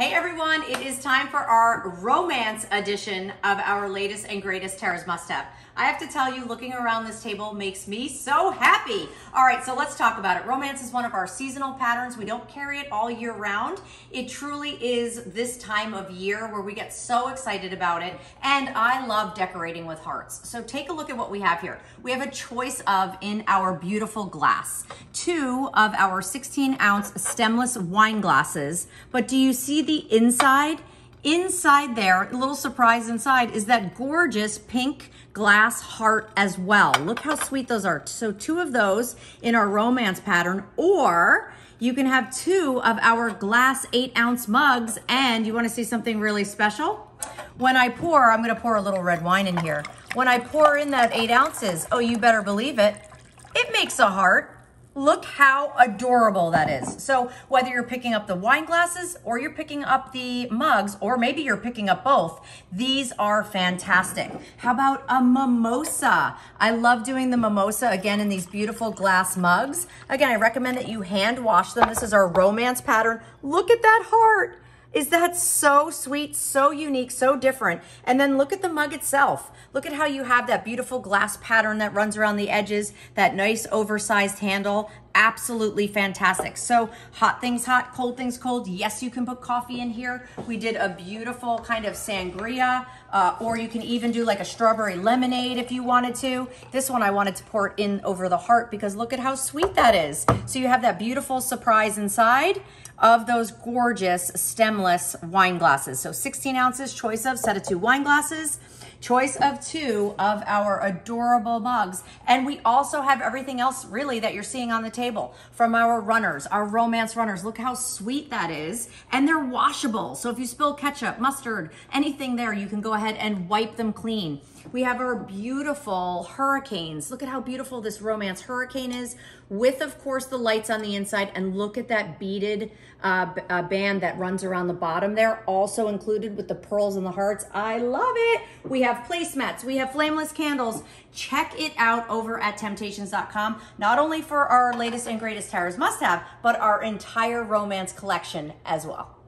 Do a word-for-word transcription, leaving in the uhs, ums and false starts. Hey everyone, it is time for our romance edition of our latest and greatest Tara's Must Have. I have to tell you, looking around this table makes me so happy. All right, so let's talk about it. Romance is one of our seasonal patterns. We don't carry it all year round. It truly is this time of year where we get so excited about it. And I love decorating with hearts. So take a look at what we have here. We have a choice of, in our beautiful glass, two of our sixteen ounce stemless wine glasses. But do you see the inside? Inside there, a little surprise inside, is that gorgeous pink glass heart as well. Look how sweet those are. So two of those in our romance pattern, or you can have two of our glass eight ounce mugs. And you want to see something really special? When I pour, I'm going to pour a little red wine in here. When I pour in that eight ounces, oh, you better believe it, it makes a heart. Look how adorable that is. So whether you're picking up the wine glasses or you're picking up the mugs, or maybe you're picking up both, these are fantastic. How about a mimosa? I love doing the mimosa again in these beautiful glass mugs. Again, I recommend that you hand wash them. This is our romance pattern. Look at that heart. Is that so sweet, so unique, so different? And then look at the mug itself. Look at how you have that beautiful glass pattern that runs around the edges, that nice oversized handle. Absolutely fantastic. So hot things hot, cold things cold. Yes, you can put coffee in here. We did a beautiful kind of sangria, uh, or you can even do like a strawberry lemonade if you wanted to. This one I wanted to pour it in over the heart because look at how sweet that is. So you have that beautiful surprise inside of those gorgeous stemless wine glasses. So sixteen ounces, choice of set of two wine glasses, choice of two of our adorable mugs. And we also have everything else really that you're seeing on the table. Table from our runners, our romance runners. Look how sweet that is. And they're washable. So if you spill ketchup, mustard, anything there, you can go ahead and wipe them clean. We have our beautiful hurricanes. Look at how beautiful this romance hurricane is with, of course, the lights on the inside. And look at that beaded uh, uh, band that runs around the bottom there, also included with the pearls and the hearts. I love it. We have placemats. We have flameless candles. Check it out over at temptations dot com, not only for our latest and greatest Tara's Must Have, but our entire romance collection as well.